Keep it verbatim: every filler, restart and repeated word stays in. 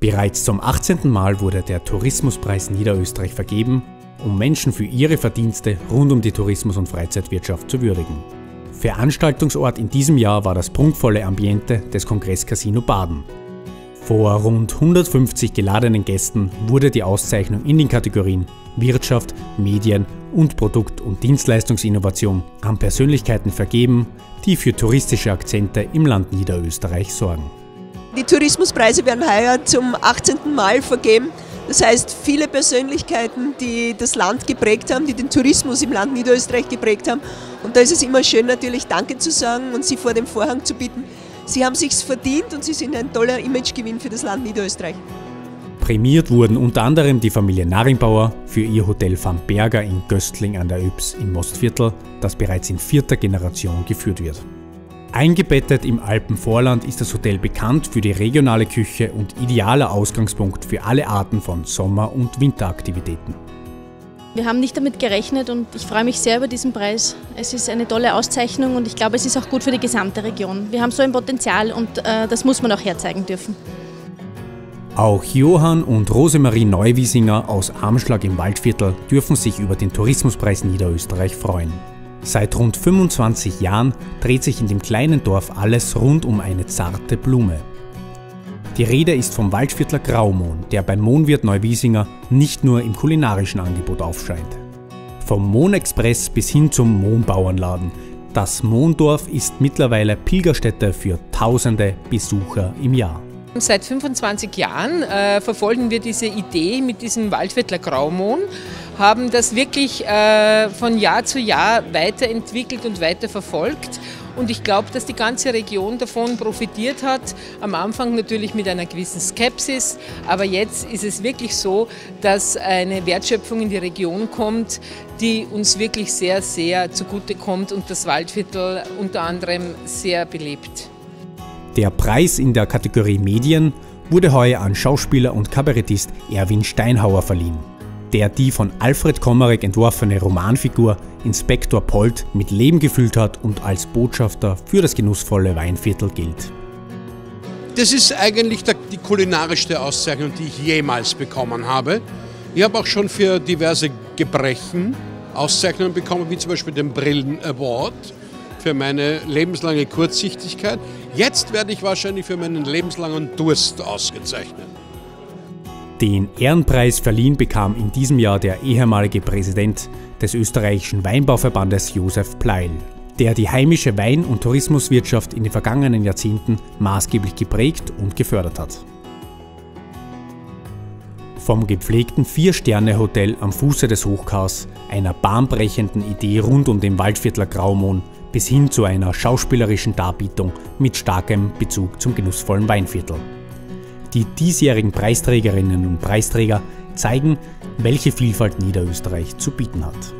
Bereits zum achtzehnten Mal wurde der Tourismuspreis Niederösterreich vergeben, um Menschen für ihre Verdienste rund um die Tourismus- und Freizeitwirtschaft zu würdigen. Veranstaltungsort in diesem Jahr war das prunkvolle Ambiente des Congress Casino Baden. Vor rund hundertfünfzig geladenen Gästen wurde die Auszeichnung in den Kategorien Wirtschaft, Medien und Produkt- und Dienstleistungsinnovation an Persönlichkeiten vergeben, die für touristische Akzente im Land Niederösterreich sorgen. Die Tourismuspreise werden heuer zum achtzehnten Mal vergeben. Das heißt, viele Persönlichkeiten, die das Land geprägt haben, die den Tourismus im Land Niederösterreich geprägt haben. Und da ist es immer schön, natürlich Danke zu sagen und sie vor dem Vorhang zu bitten. Sie haben sich's verdient und sie sind ein toller Imagegewinn für das Land Niederösterreich. Prämiert wurden unter anderem die Familie Nahringbauer für ihr Hotel Van Berger in Göstling an der Ybbs im Mostviertel, das bereits in vierter Generation geführt wird. Eingebettet im Alpenvorland ist das Hotel bekannt für die regionale Küche und idealer Ausgangspunkt für alle Arten von Sommer- und Winteraktivitäten. Wir haben nicht damit gerechnet und ich freue mich sehr über diesen Preis. Es ist eine tolle Auszeichnung und ich glaube, es ist auch gut für die gesamte Region. Wir haben so ein Potenzial und äh, das muss man auch herzeigen dürfen. Auch Johann und Rosemarie Neuwiesinger aus Armschlag im Waldviertel dürfen sich über den Tourismuspreis Niederösterreich freuen. Seit rund fünfundzwanzig Jahren dreht sich in dem kleinen Dorf alles rund um eine zarte Blume. Die Rede ist vom Waldviertler Graumohn, der beim Mohnwirt Neuwiesinger nicht nur im kulinarischen Angebot aufscheint. Vom Mohnexpress bis hin zum Mohnbauernladen. Das Mohndorf ist mittlerweile Pilgerstätte für tausende Besucher im Jahr. Seit fünfundzwanzig Jahren äh, verfolgen wir diese Idee mit diesem Waldviertler Graumohn, haben das wirklich äh, von Jahr zu Jahr weiterentwickelt und weiterverfolgt. Und ich glaube, dass die ganze Region davon profitiert hat. Am Anfang natürlich mit einer gewissen Skepsis, aber jetzt ist es wirklich so, dass eine Wertschöpfung in die Region kommt, die uns wirklich sehr, sehr zugute kommt und das Waldviertel unter anderem sehr belebt. Der Preis in der Kategorie Medien wurde heuer an Schauspieler und Kabarettist Erwin Steinhauer verliehen, der die von Alfred Komarek entworfene Romanfigur Inspektor Polt mit Leben gefüllt hat und als Botschafter für das genussvolle Weinviertel gilt. Das ist eigentlich die kulinarischste Auszeichnung, die ich jemals bekommen habe. Ich habe auch schon für diverse Gebrechen Auszeichnungen bekommen, wie zum Beispiel den Brillen Award für meine lebenslange Kurzsichtigkeit. Jetzt werde ich wahrscheinlich für meinen lebenslangen Durst ausgezeichnet. Den Ehrenpreis verliehen bekam in diesem Jahr der ehemalige Präsident des österreichischen Weinbauverbandes Josef Pleil, der die heimische Wein- und Tourismuswirtschaft in den vergangenen Jahrzehnten maßgeblich geprägt und gefördert hat. Vom gepflegten Vier-Sterne-Hotel am Fuße des Hochkars, einer bahnbrechenden Idee rund um den Waldviertler Graumohn, bis hin zu einer schauspielerischen Darbietung mit starkem Bezug zum genussvollen Weinviertel. Die diesjährigen Preisträgerinnen und Preisträger zeigen, welche Vielfalt Niederösterreich zu bieten hat.